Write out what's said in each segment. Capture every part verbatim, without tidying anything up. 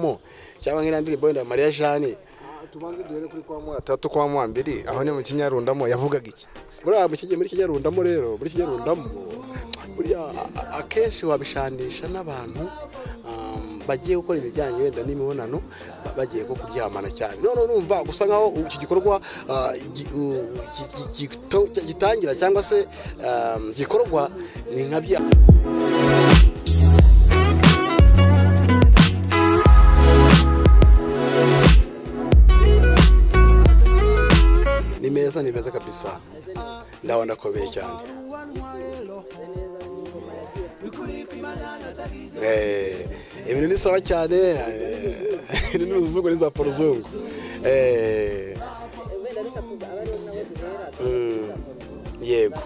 mo cyangwa ngirandire boyenda Maria Shani tubanze duhere kuri kwa mwa tatu kwa mwa mbiri aho ne mu kinyarundamo yavugaga iki buriya mu kijye muri kinyarundamo rero buri kinyarundamo buriya akenshi wabishandisha n'abantu bagiye gukora ibijyanye wenda n'imibonano bagiye ko kuryamana cyane none urumva gusa nkaho iki gikorwa gitangira cyangwa se gikorwa ni nkabya nimeza nimeza kabisa ndaona kobeye cyane eh ibintu ni sawa cyane n'uzungu ni za porozungu eh yego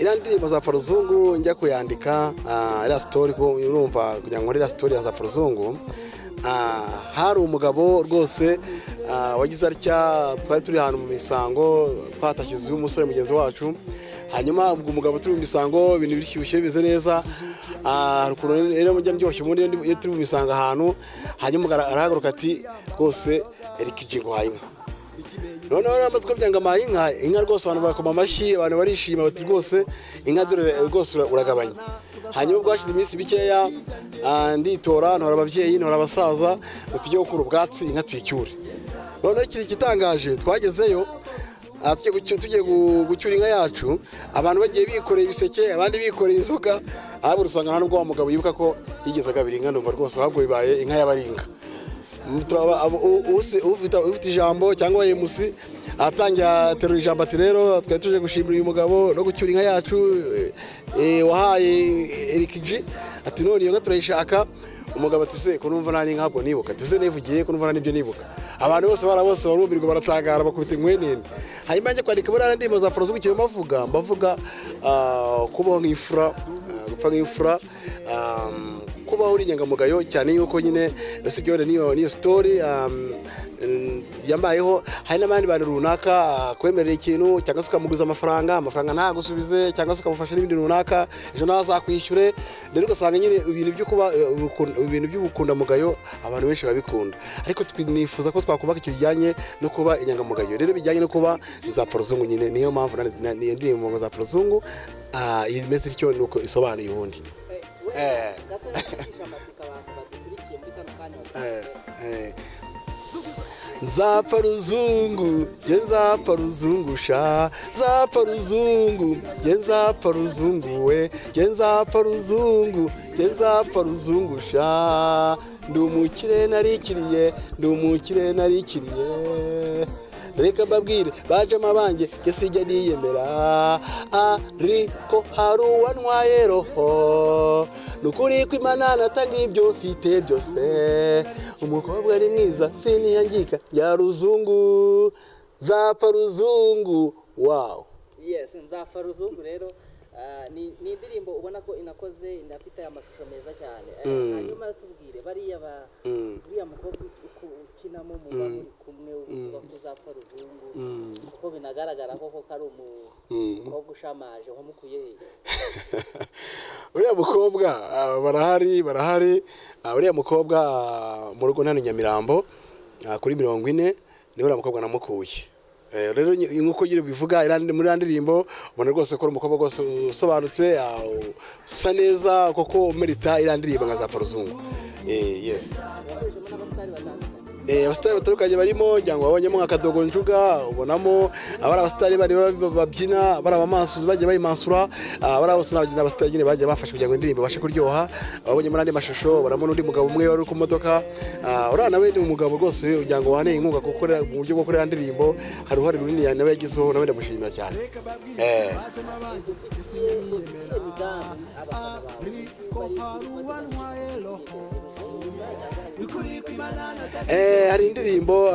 irandirimbo za porozungu njya kuyandika ira story ko urumva kugira ngo ira story za porozungu Haru Mugabo rwose wagize atya twari turi hano mu misango Patachizumus mugenzi wacu hanyuma Gumugabatu turi mu misango ibintu bishyushye Vizeneza Kurun Elemagan Joshimudan Yetu Misangahanu hanyuma arahaguruka ati rwose Eric G ngo hayinka none n'amatsiko byanga mayinka inka rwose abantu bakoma amashi abantu barishima bati rwose inka dore rwose uragabanya hanyuma bwashize iminsi bikeya nditora ntora ababyeyi ntora abasaza tujye gukura ubwatsi inka twicyure none ikiri kitangaje twagezeyo tujye gucyura inka yacu abantu bagiye bikoreye ibiseke abandi bikoreye inzoga ahubwo rusanga hano rwa mugabo yibuka ko yigeze agabira inka ndumva rwose ahubwo bibaye inka y'abaringa ufite ijambo cyangwa E M C atangira terura ijambo ati rero twari tuje gushimira uyu mugabo no gucyura inka yacu wahaye Eric G ati none iyo nka turayishaka umugabo ati se ko numva nta n'inka nibuka ati se nivugiye ko numva nta n'ibyo nibuka abantu bose barabose barumirwa baratangara bakubita inkwenene hanyuma njye kwandika muri indirimbo za Afro z'ubukiyo bavuga bavuga kubaho nk'ifura gupfa nk'ifura kubaho uri inyangamugayo cyane yuko nyine usibyo niyo niyo story yambayeho hari n'abandi bantu runaka kwemerera ikintu cyangwa se ukamuguza amafaranga amafaranga nta gusubize cyangwa se ukamufasha n'ibindi runaka ejo nazakwishyure rero ugasanga nyine ibintu byo kuba ibintu by'ubukunda mugayo abantu benshi babikunda ariko twinifuza ko twakubaka ikijyanye no kuba inyangamugayo rero bijyanye no kuba za porozungu nyine niyo mpamvu niyo ndirimbo za porozungu iyi message icyo nuko isobanuye ubundi eh zapfa ruzungu zapfa ruzungusha zapfa ruzungu zapfa ruzunguwe zapfa ruzungu zapfa ruzungusha ndumukire narikiriye ndumukire narikiriye reka babwire baje mabange kesijya niyemera ariko haru wanwaye roho nukuri kw'Imana natanga ibyo ufite byose umukobwa ari mwiza siniyangika ya ruzungu zapfa ruzungu wow yes nzapfa ruzungu rero ni indirimbo ubona ko inakoze indafite amashusho meza cyane hanyuma tubwire bariya ba buriya mukobwa ukinamo mu bantu kumwe ubuzwa kuzapfa ruzungu kuko binagaragara koko kari umukobwa ushamaje ho mukuye buriya mukobwa barahari barahari buriya mukobwa mu rugo nta Nyamirambo kuri mirongo ine niwe ramukobwa namukuye rero nkuko gira bivuga irandi muri randirimbo ubona rwose ko umukobwa rwose usobanutse usa neza koko merita irandirimbo nka za porozungu eh yes eh abastari baturukanye barimo cyangwa babonyemo nka kadogo njuga ubonamo abara abastari bari babyina bara abamansuzi bagiye bayimansura abara bose nabagina abastari nyine bagiye bafashe kugira ngo indirimbo bashe kuryoha ababonyemo nandi mashusho baramo n'undi mugabo umwe wari ku motoka urana nawe ndi umugabo rwose kugira ngo wane inkunga gukorera mu buryo bwo korera indirimbo hari hari runini nawe yagizeho nawe ndamushimira cyane eh eh hari indirimbo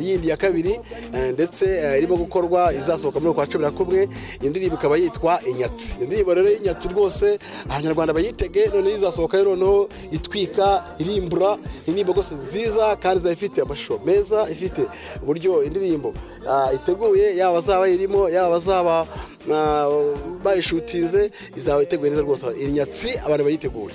yindi ya kabiri ndetse irimo gukorwa izasohoka muri kwa cumi na kumwe indirimbo ikaba yitwa inyatsi indirimbo rero y'inyatsi rwose abanyarwanda bayitege none izasohoka rero no itwika irimbura indirimbo rwose nziza kandi zafite amashusho meza ifite buryo indirimbo iteguye yaba zaba irimo yaba zaba bayishutize izawe iteguye neza rwose inyatsi abantu bayitegura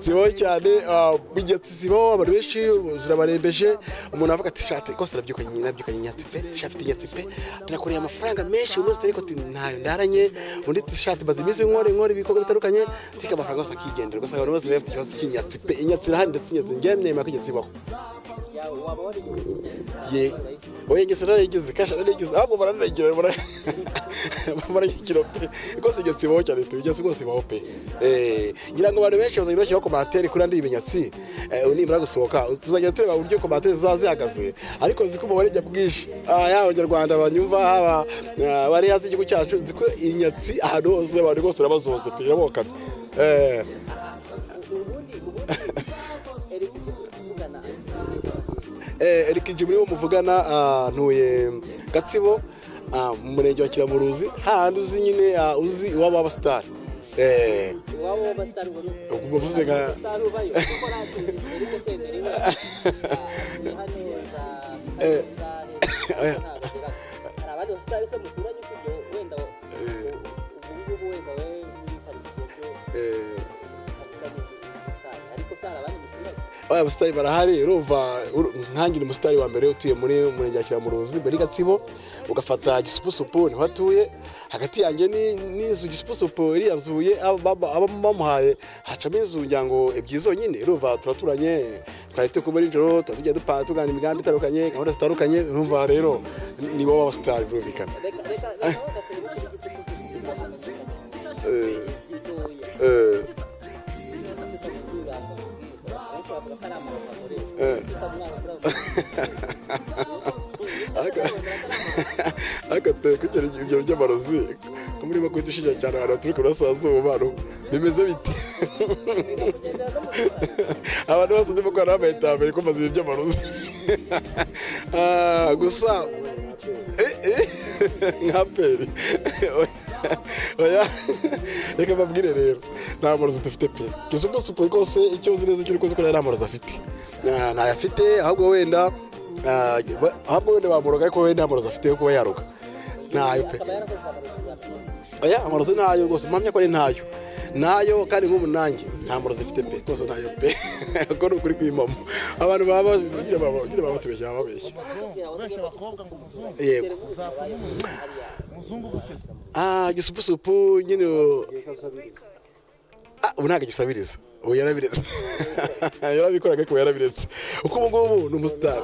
ziho cyane bigetsi zibaho abantu benshi zirabarembeje umuntu avuga ati shate ko sarabyukanye nabyukanye inyatsi pe shafite inyatsi pe turakoreye amafaranga menshi umuntu ariko ati ntayo ndaranye undi ati shate bazi imizi nkore nkore ibikorwa bitarukanye tika amafaranga gusa kigendera gusa abantu bose bafite ikibazo cy'inyatsi pe inyatsi rande inyatsi ngemema kugetse baho ye oye ngesera ngize kasha ngize abo baranagira baranagira pe gusa inyatsi baho cyane tujyase gusa baho pe ngira ngo barubeshe bazagirashya komateri kuri andi ibinyatsi unibura gusohoka tuzajya tureba uburyo komateri zazihagaze ariko zikuba barejya bwishi ayaho nya Rwanda banyumva haba bari yazi ikigo cyacu ziko inyatsi ahantu hose bari gose rabazoze pira bokana eh eh Eric G muri bo muvugana ntuye Gatsibo mu murenge wa Kiramuruzi hahandi uzi nyine uzi w'aba star eh wabo bastaru bavuze ga bastaru bayo eh arabado bastaru se muturanye sibyo wenda ubu wenda we n'ikariseto eh bastaru ariko sara abandi muturanye oya bastaru barahari urumva ntangira umustaru wa mbere utuye muri murenge wa Kiramuruzi muri Gatsibo ugafata gisupusupu ni watuye hagati yanjye ni nizu gisupusupu iri yazuye abamuhaye hacamo inzu njyango ebyizo nyine ruva turaturanye twahite kubera injoro tujya dupa tugana imigambi tarukanye gahunda zitarukanye urumva rero ni bo baba star birumvikana eh eh aka aka tekugera igyo by'abarozi kumurimo kwitushisha cyane abantu turi kurasaza ubano bimeze biti abantu bose ndimo kwa rameta mbere ko mazi by'abarozi ah gusa eh eh ngaperi oya reka babwire rero nta murozi dufite pe kisupo supo rwose icyo zineze kiri koze ko nta murozi afite nta yafite ahubwo wenda ah hapo wende bamuroga ariko wende amoroza afite ko yaruka nayo pe oya amoroza nayo gose mpamya ko nayo nayo kandi nk'umunangi nta moroza afite pe gose nayo pe ko no kuri kwimamo abantu baba bagira baba bagira baba tubeshya babeshya babeshya bakobwa ngo muzungu yego muzungu gukeza ah gisupu supu nyine ah unaga gisabiriza uyarabiretse yarabikoraga ko yarabiretse uko ubungubu n'umustar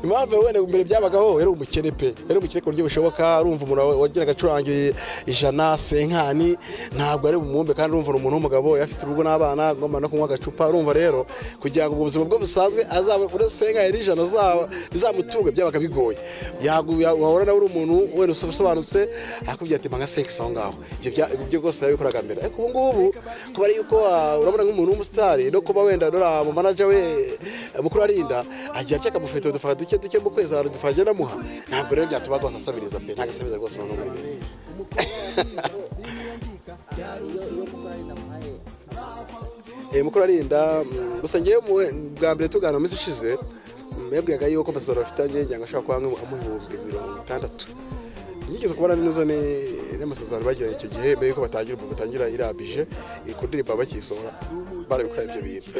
impamvu wenda mbere byabagaho yari umukene pe yari umukene ko ryo bushoboka urumva umuntu wageraga acurangira ijana senkani ntabwo ari umumbe kandi urumva umuntu w'umugabo yafite urugo n'abana ngoma no kunywa gacupa urumva rero kugira ngo ubuzima bwo busanzwe azaba kuri senka yari ijana bizamuturwe byabaga bigoye yagura nawe umuntu wera usobanutse akubwira ati manga sex aho ngaho ibyo byose yarabikoraga mbere ariko ubungubu kuba ari uko urabona nk'umuntu w'umusitari no kuba wenda dora mu manager we mukuru arinda ajya cyaka bufete dufata duke duke mu kwezi hari dufanje namuha ntabwo rero byatuba rwose asabiriza pe nta gasabiriza rwose no muri eh mukuru arinda gusa ngiye mu bwa mbere tugana mu ishize mbebwaga yuko pasoro afitanye njyango ashaka kwa amuhumbi mirongo itandatu nyigeze kubona nizo ne n'amasazano bagiranye icyo gihe beko batangira batangira irabije ikundirimba bakisohora barabikora ibyo bintu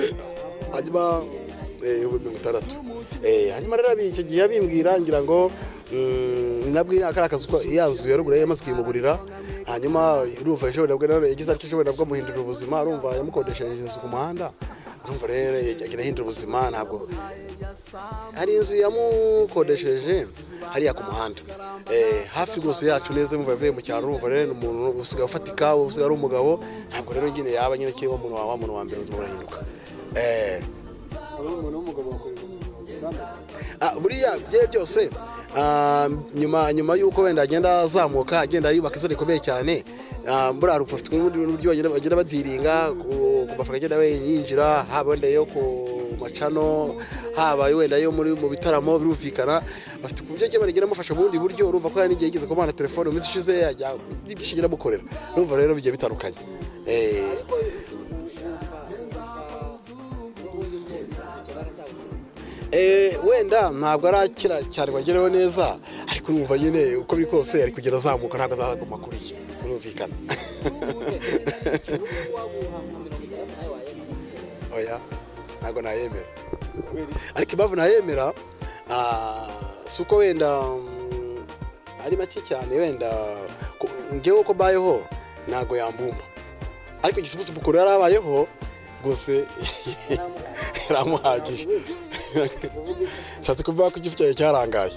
hanyuma eh mirongo itandatu eh hanyuma rero icyo gihe yabimbwira ngira ngo nabwira akarakaza ko yazu yarugura yamaze kwimugurira hanyuma uruva ejo nabwo rero yagize ati ejo nabwo muhindura ubuzima urumva yamukodesheje inzu ku muhanda urumva rero yagira hindura ubuzima nabwo hari inzu yamukodesheje hari ya ku muhanda eh hafi gose yacu neze mvuye vye mu cyaro ruva rero umuntu usiga ufatika usiga ari umugabo ntabwo rero ngine yaba nyine kiba umuntu wawa umuntu wa mbere uzobora hinduka eh umuntu w'umugabo wakorera ah buriya byose ah nyuma nyuma yuko wenda agenda azamuka agenda yubaka izo rikomeye cyane mbura rupfa afite n'ubundi buryo bagenda badiringa kubafaka agenda we yinjira habonde yo ku macano habaye wenda yo muri mu bitaramo biruvikana afite kubyo cyo barigera mufasha bundi buryo uruva ko yani giye gize ko bana telefone umizi shize yajya byishigera mukorera urumva rero bijye bitarukanye eh eh wenda ntabwo arakira cyane bagereho neza kurumva nyine uko biri kose ari kugera azamuka ntabwo azaguma kuri iki urumvikana oya ntabwo nayemera ariko ibavu nayemera suko wenda ari make cyane wenda ngewe uko bayeho ntabwo yambumba ariko igisubizo bukuru yarabayeho gose ramuhagije cyatse kuvuga ko igifu cyawe cyarangaye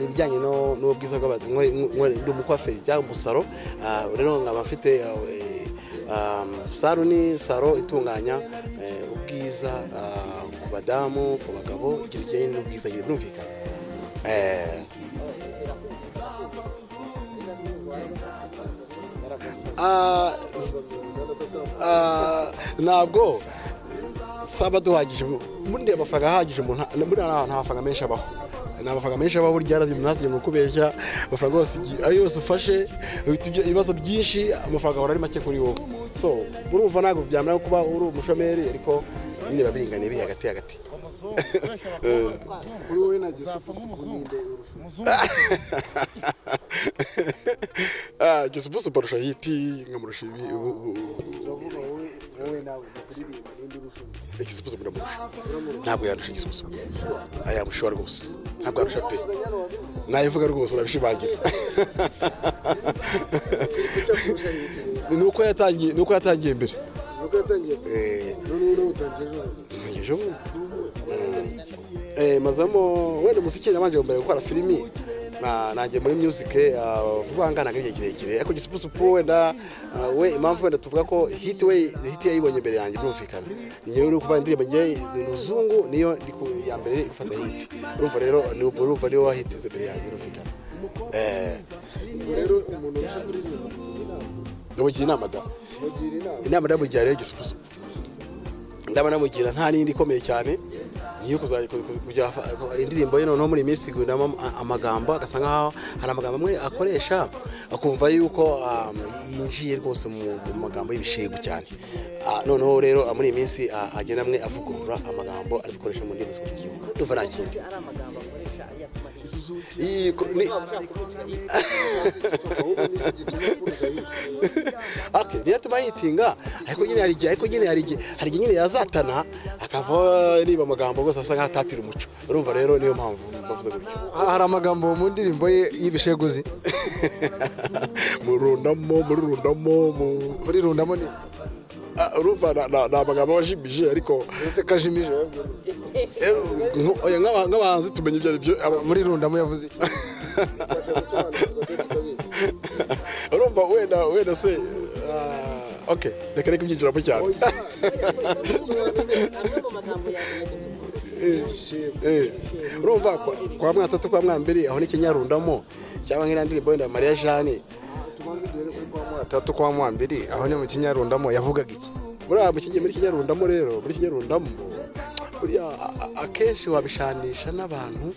nibijyanye no n'ubwiza bw'abandi ndi umukwaferi cyangwa umusaro rero nkaba mfite saro ni saro itunganya ubwiza ku badamu ku bagabo igiye n'ubwiza nyine byumvikana eh ah ah nabwo saba duhagije mundi amafaga ahagije umuntu muri ahantu hafaga menshi abaho nabafaga menshi abaho burya arazimunaziye mu kubeshya bafaga bose ari yose ufashe ibibazo byinshi amafaga ahora ari make kuri wowe so urumva ntabwo byamara kuba uri umushomeri ariko nyine babingane biri hagati hagati kuri wowe ah just buso porusha hiti ngamurusha ibi uvuga wowe wowe nawe kuririmba n'indurusha just buso murabusha ntabwo yarusha just buso aya mushora rwose ntabwo arusha pe nayivuga rwose urabishibagira nuko yatangiye nuko yatangiye mbere nuko yatangiye eh n'uno utangiye jo eh mazamo wenda musiki nabanje mbere gukora filimi na nanjye muri music vubangana ngiye kirekire ariko gisupusu wenda we impamvu wenda tuvuga ko hit we hit yayibonye mbere yanjye byumvikana nyewe no kuva ndirimba ngiye n'uzungu niyo ya mbere ifata hit urumva rero ni urumva niyo wahitize mbere yanjye byumvikana eh rero umuntu ushaka kuririmba ndamugira inama da inama ndamugira rero gisupusu ndabana namugira nta nindi ikomeye cyane niyo kuzaje kujya indirimbo yino no muri Messi gundama amagambo agasanga hari amagambo amwe akoresha akumva yuko yinjiye rwose mu magambo y'ibishego cyane noneho rero muri Messi agenda amwe avugurura amagambo arikoresha mu ndimi z'iki ndumva nakizi ari amagambo akoresha okay niya tumayitinga ariko nyine hari ariko nyine hari hari nyine yazatana akava niba amagambo gusa asa nkatatira umuco urumva rero niyo mpamvu bavuze gutyo hari amagambo mu ndirimbo ye y'ibisheguzi murundamo murundamo muri rundamo ni urumva na amagambo wajimije ariko ese kajimije oya nk'abahanzi tumenye ibyo aribyo muri rundamo yavuze iki urumva wenda wenda se okay reka reka byinjira po cyane urumva kwa mwatatu kwa mwambiri aho n'ikinyarundamo cyangwa nk'indirimbo wenda Maria Shani atatu kwa mwambiri aho ni mu kinyarundamo yavugaga iki buriya mu kinyarundamo kinyarundamo rero muri kinyarundamo buriya akenshi wabishanisha n'abantu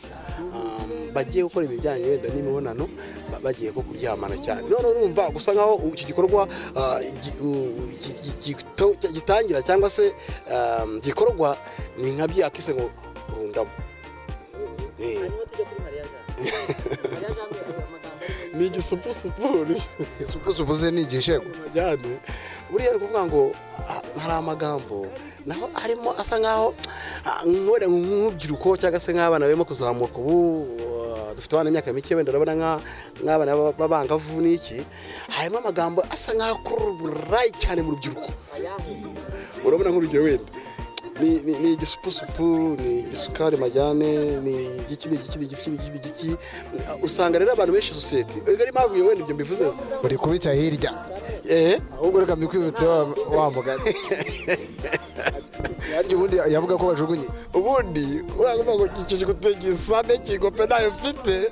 bagiye gukora ibijyanye wenda n'imibonano bagiye ko kuryamana cyane none urumva gusa nkaho iki gikorwa gitangira cyangwa se gikorwa ni nka byakise ngo rundamo eh ni gisupusupu gisupusupu ze ni gishego cyane buriya kuvuga ngo hari amagambo naho arimo asa nkaho ngore nk'ubyiruko cyangwa se nk'abana bemo kuzamuka ubu dufite abana imyaka mike wenda urabona nka nk'abana babangavu niki harimo amagambo asa nkaho kuruburai cyane mu rubyiruko urabona nk'urugero wenda ni ni ni gisupusupu ni isukari majyane ni iki n'iki n'iki n'iki usanga rero abantu benshi society ego ari mavuye wenda ibyo mbivuze bari kubica hirya eh ahubwo reka mikwibutse wamugana yaryo ubundi yavuga ko bajugunye ubundi urangwa ngo kikije gutegisa n'iki gope nayo mfite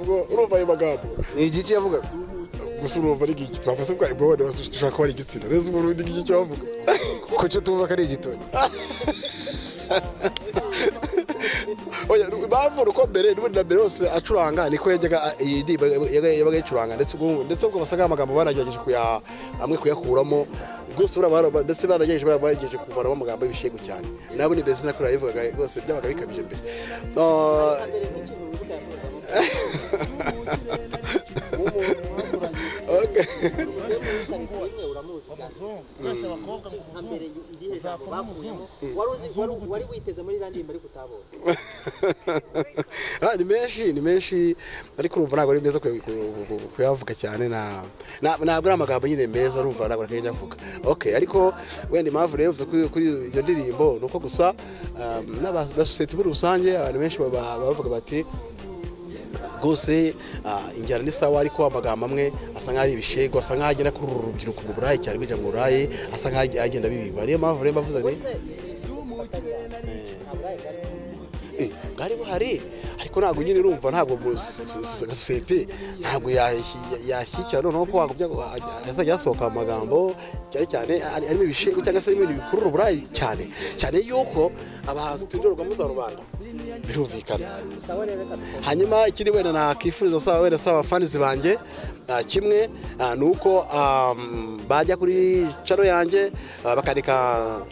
ubwo urumva ayo magambo ni igiki yavuga gusura bari giki twafase bwa bwo bashaka ko ari igitsina reze uburundi giki cyo bavuga ko cyo tumva kare igitoni oya bavuga ko bere n'ubunda bere hose acuranga niko yajyaga yabaga yicuranga ndetse ubwo ndetse ubwo basaga amagambo baragerageje kuya amwe kuyakuramo gose urabara ndetse barageje barabageje kuvara amagambo y'ibishego cyane nabo ni bese nakora yivuga gose byabaga bikabije mbere okay. Ah, ni menshi ni menshi ariko urumva ntago ari meza kuyavuga cyane na nabwo amagambo nyine meza urumva ntago akajya avuga. Okay, ariko wenda impamvu rero uvuze kuri iyo ndirimbo nuko gusa n'abasosiyete muri rusange abantu benshi bavuga bati gose injyana ni sawa ariko amagambo amwe asa nk'ari ibishego asa nk'agenda kuri urubyiruko mu Burayi cyane bijya mu Burayi asa nk'agenda bibiba ariyo mpamvu rero bavuze ni eh gari buhari ariko ntago nyine urumva ntago society ntago yashyikira noneho ko wagubya azajya asohoka amagambo cyane cyane arimo ibishego cyangwa se ibintu bikuru Burayi cyane cyane yuko abahanzi tujorwa mu Rwanda birumvikana hanyuma ikindi wenda nakifuriza sawa wenda sawa fans banje kimwe nuko bajya kuri charo yanje bakandika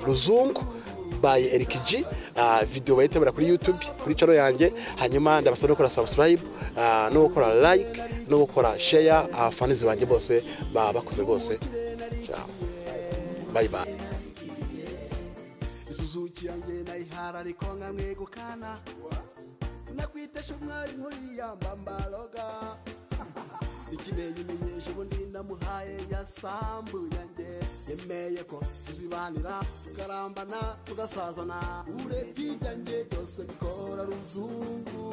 ruzungu by Eric G video bayitabira kuri YouTube kuri charo yanje hanyuma ndabasaba no gukora subscribe no gukora like no gukora share fans banje bose babakoze bose bye bye Zukiange na ihara rikonga mwegukana Tunakuitesha mwari nguri ya mbambaloga Ikimenyi menyeshe bundi na muhaye ya sambu yange Yemeye ko tuzibanira tukarambana tugasazana Ure tindange kose mikora ruzungu